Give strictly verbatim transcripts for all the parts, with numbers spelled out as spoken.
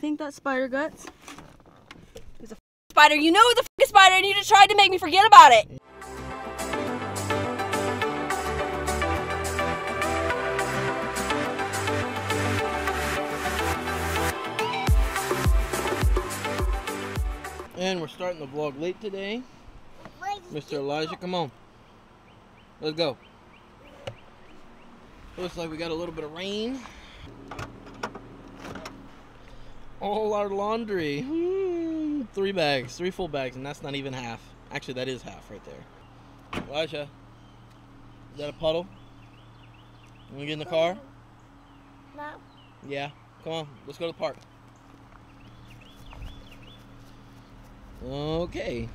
Think that's spider guts? There's a spider. You know it's a spider, and you just tried to make me forget about it. And we're starting the vlog late today. Mister Elijah, come on. Let's go. Looks like we got a little bit of rain. All our laundry. Ooh, three bags, three full bags, and that's not even half. Actually, that is half right there. Elijah, is that a puddle? You want to get in the car? No. Yeah, come on, let's go to the park. Okay.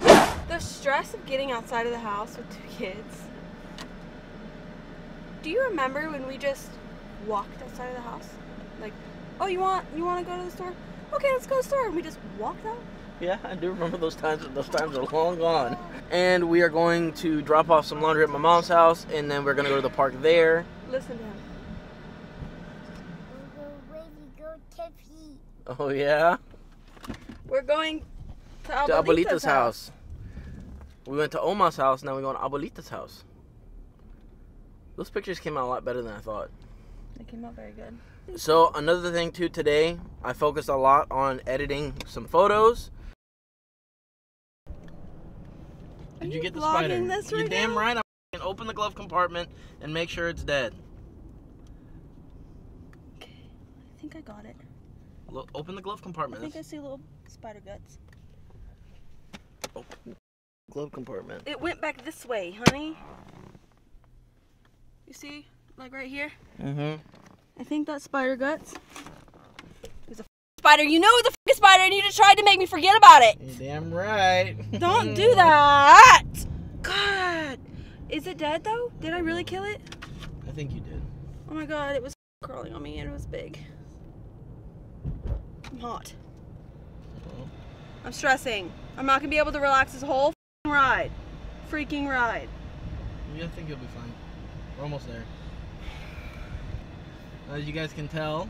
The stress of getting outside of the house with two kids. Do you remember when we just walked outside of the house? Like, oh, you want you want to go to the store? Okay, let's go to the store. And we just walked out? Yeah, I do remember those times. Those times are long gone. And we are going to drop off some laundry at my mom's house, and then we're going to go to the park there. Listen to him. Oh, yeah? We're going to Abuelita's, to Abuelita's house. house. We went to Oma's house, now we're going to Abuelita's house. Those pictures came out a lot better than I thought. They came out very good. So another thing too, today I focused a lot on editing some photos. Are Did you, you get the spider? This right You're damn now? right. I'm gonna open the glove compartment and make sure it's dead. Okay, I think I got it. Look, open the glove compartment. I think I see little spider guts. Open the glove compartment. It went back this way, honey. You see, like right here? Mm-hmm. I think that's spider guts. There's a spider. You know it's a spider, and you just tried to make me forget about it. You're damn right. Don't do that. God. Is it dead, though? Did I really kill it? I think you did. Oh, my God. It was crawling on me, and it was big. I'm hot. Uh-oh. I'm stressing. I'm not going to be able to relax this whole f***ing ride. Freaking ride. Yeah, I think you'll be fine. We're almost there. As you guys can tell,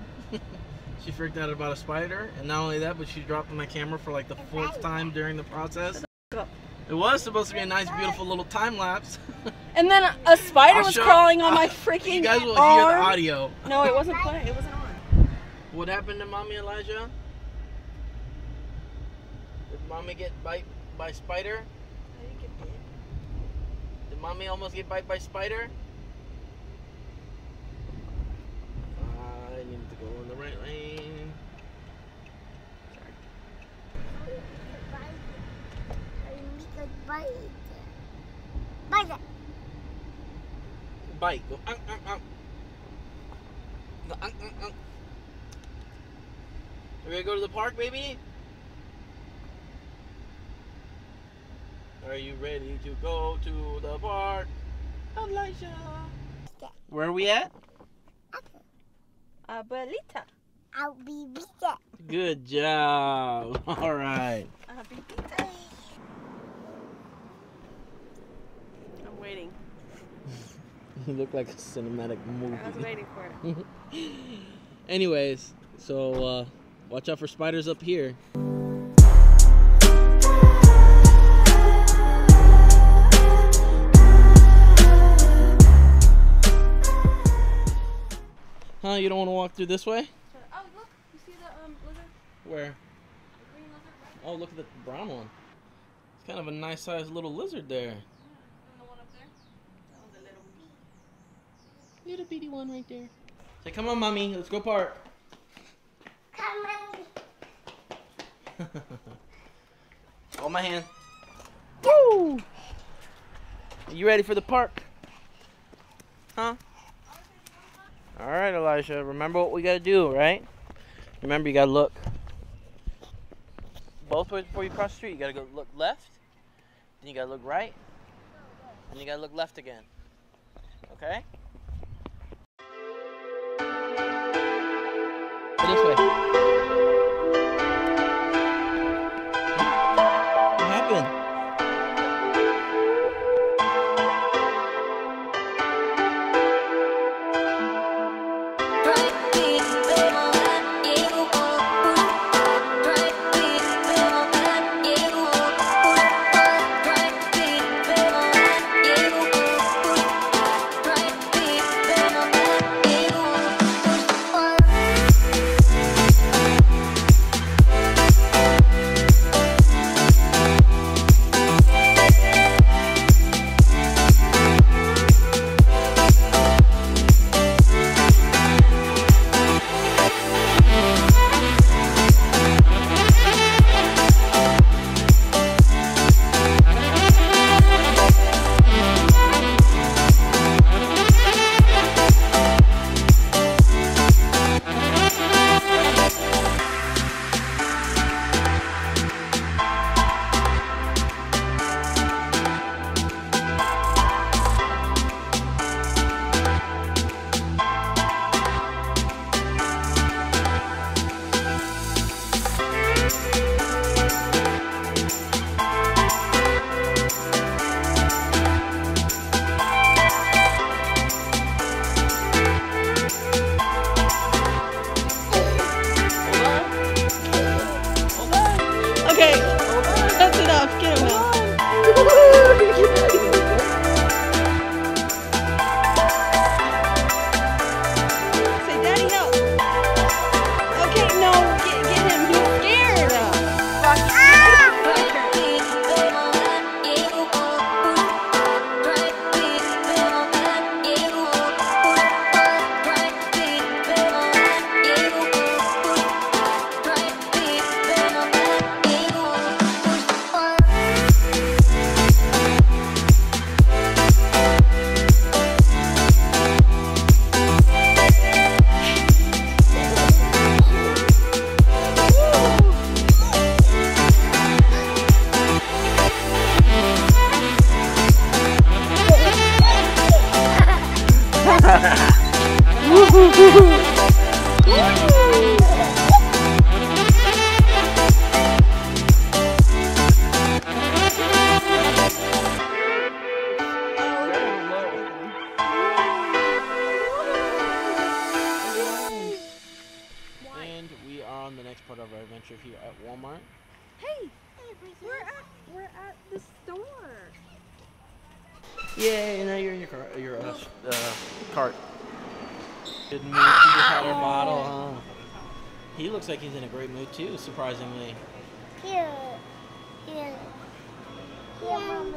she freaked out about a spider, and not only that, but she dropped my camera for like the fourth time during the process. It was supposed to be a nice, beautiful little time lapse. And then a spider was crawling on my freaking You guys will arm. hear the audio. No, it wasn't playing. It wasn't on. What happened to Mommy Elijah? Did Mommy get bite by a spider? I didn't get bit. Did Mommy almost get bite by a spider? Go in the right lane. Sorry. Bite. Bite. Go. Um, um, um. Go. Um, um, um. Are we gonna go to the park, baby? Are you ready to go to the park, Elijah? Where are we at? Abuelita. Abuelita. Good job. All right. Abuelita. I'm waiting. You look like a cinematic movie. I was waiting for it. Anyways, so uh, watch out for spiders up here. Huh, you don't want to walk through this way? Oh, look. You see the um, lizard? Where? The green lizard. Right? Oh, look at the brown one. It's kind of a nice-sized little lizard there. Yeah. And the one up there? That one's a little bitty. Little bitty one right there. Say, come on, Mommy. Let's go park. Come on. Hold my hand. Woo! Are you ready for the park? Huh? All right, Elijah, remember what we got to do, right? Remember, you got to look both ways before you cross the street. You got to go look left, then you got to look right, and you got to look left again, okay? This way. What happened? Thank you. we are on the next part of our adventure here at Walmart. Hey, we're at we're at the store. Yay! Now you're in your car, your uh, uh, cart. Good mood, ah! Peter Potter model. Huh? He looks like he's in a great mood too, surprisingly. Here, here, here, mommy.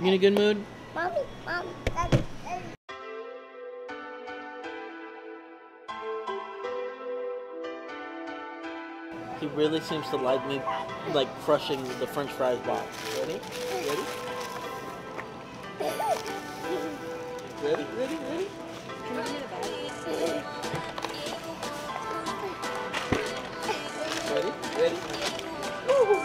You in a good mood? Mommy, mommy, daddy. He really seems to like me, like crushing the French fries box. Ready? Ready? Ready? Ready? Ready? Ready? Ready? Woo! Ready? Ready? Woo!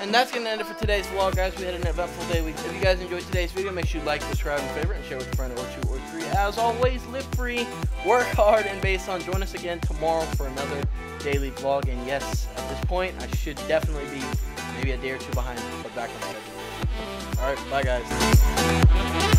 And that's going to end it for today's vlog, guys. We had an eventful day. If you guys enjoyed today's video, make sure you like, subscribe, and favorite, and share with a friend or two or three. As always, live free, work hard, and base on. Join us again tomorrow for another daily vlog. And yes, at this point, I should definitely be maybe a day or two behind, but back on schedule. All right, bye, guys.